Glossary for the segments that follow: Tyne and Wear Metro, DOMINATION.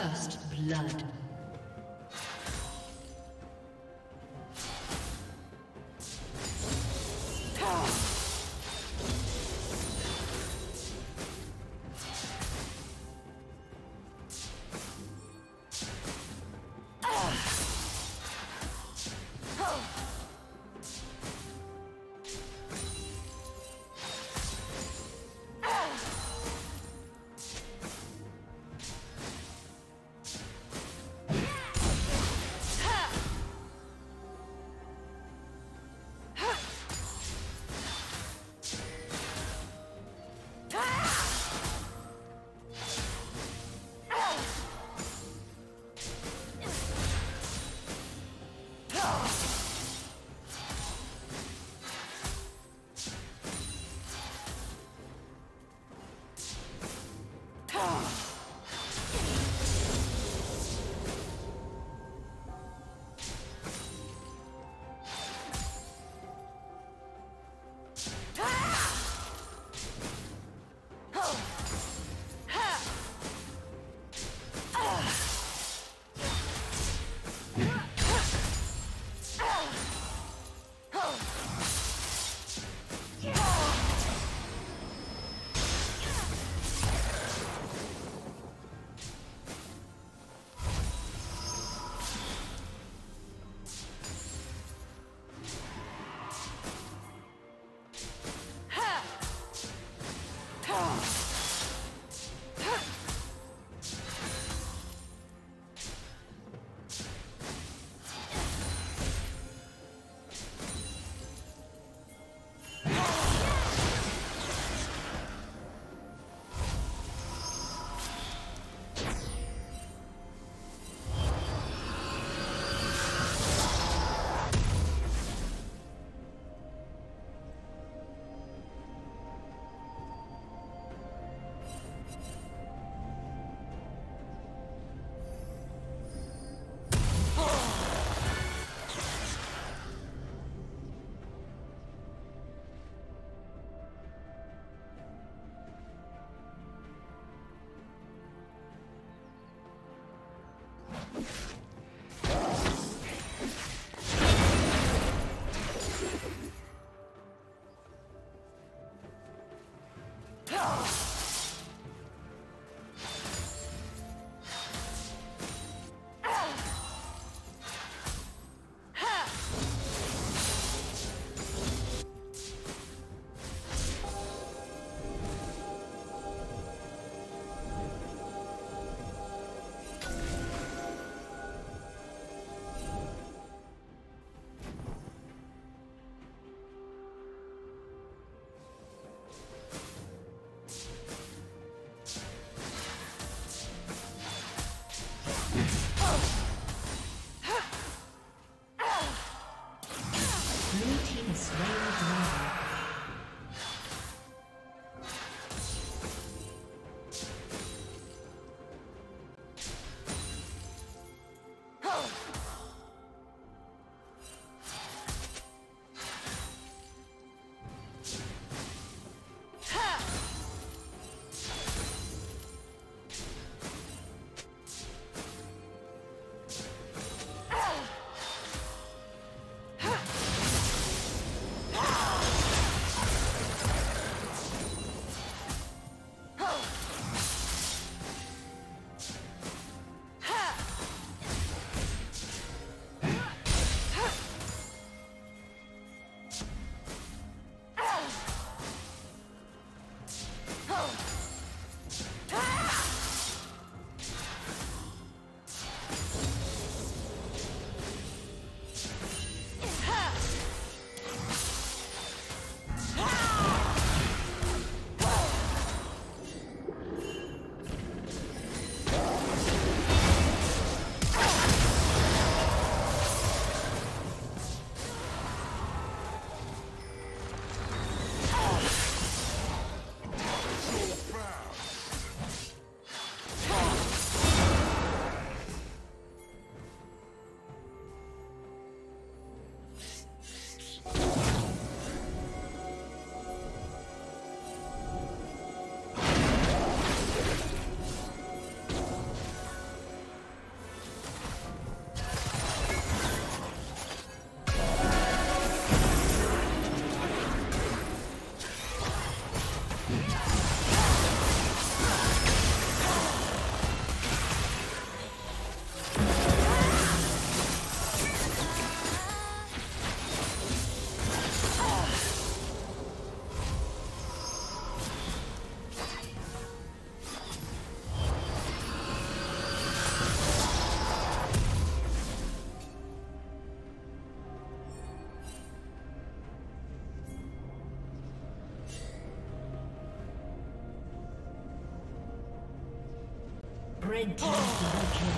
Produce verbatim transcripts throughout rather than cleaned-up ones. First blood. Red team double kill.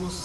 Will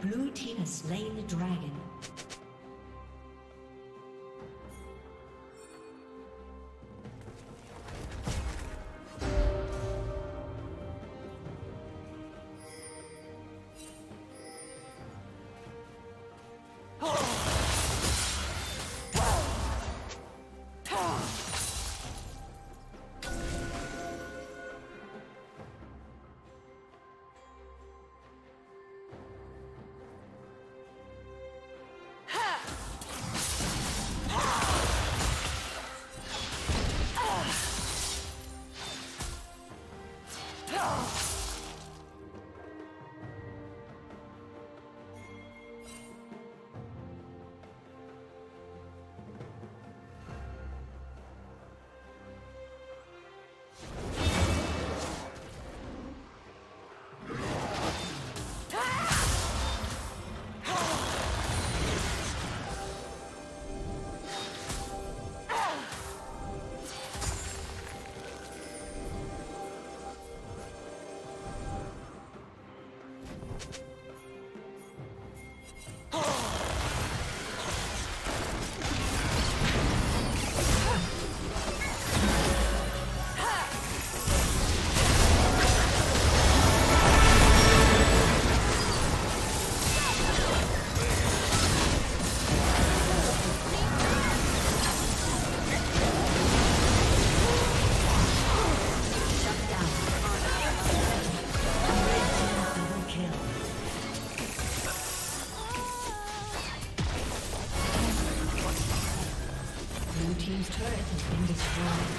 Blue team has slain the dragon. team's turret has been destroyed.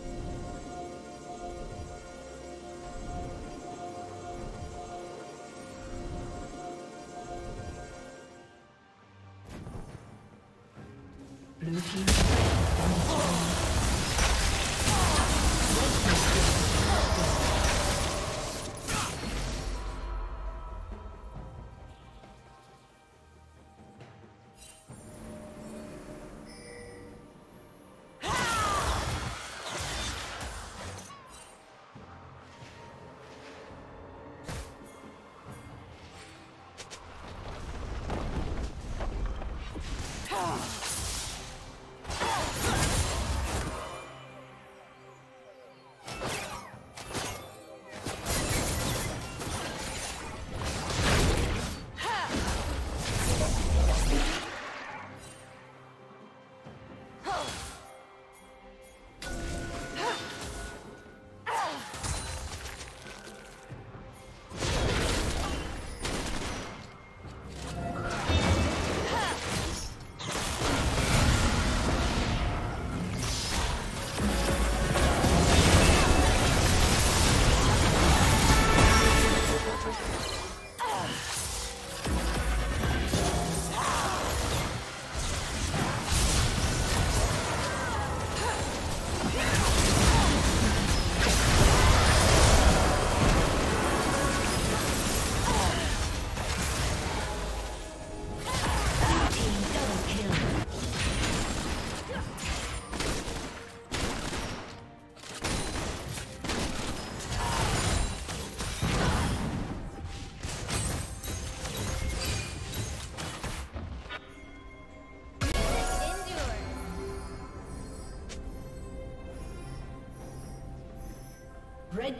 Red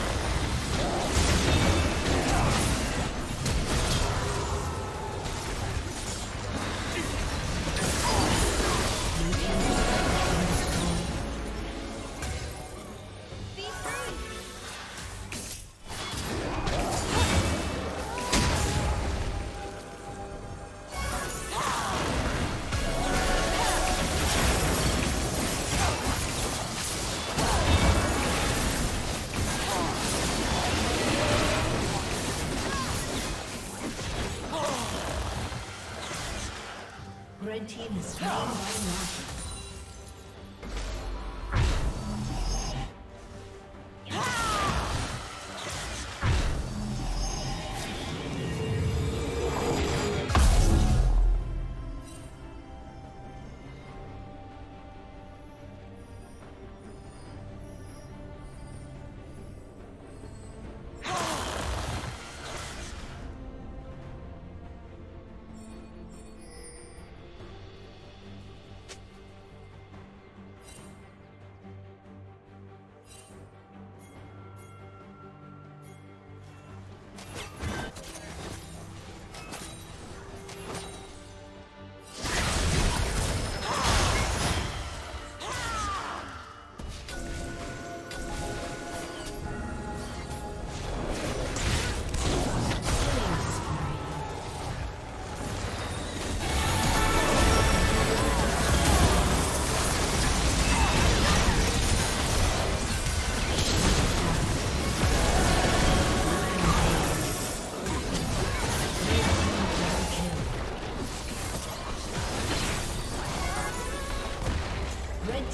Red team is slain by Nash.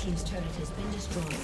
Team's turret has been destroyed.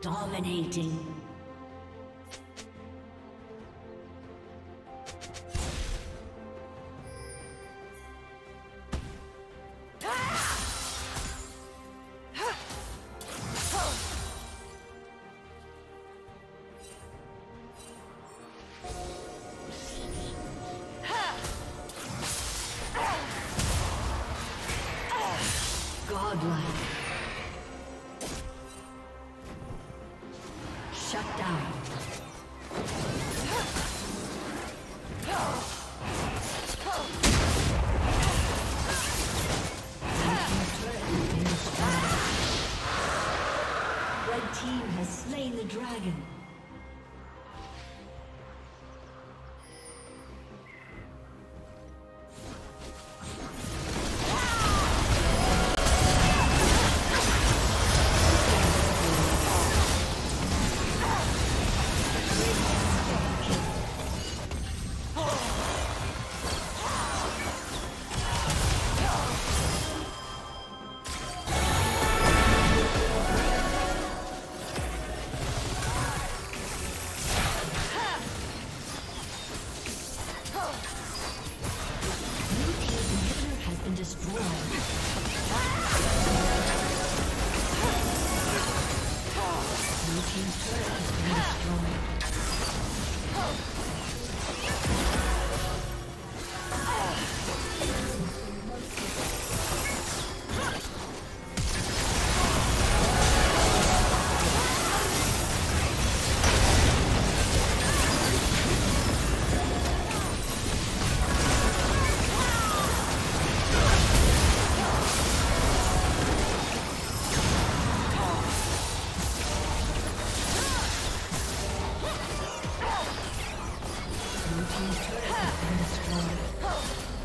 Dominating. Godlike. Shut down. Red team has slain the dragon. He's trying to destroy.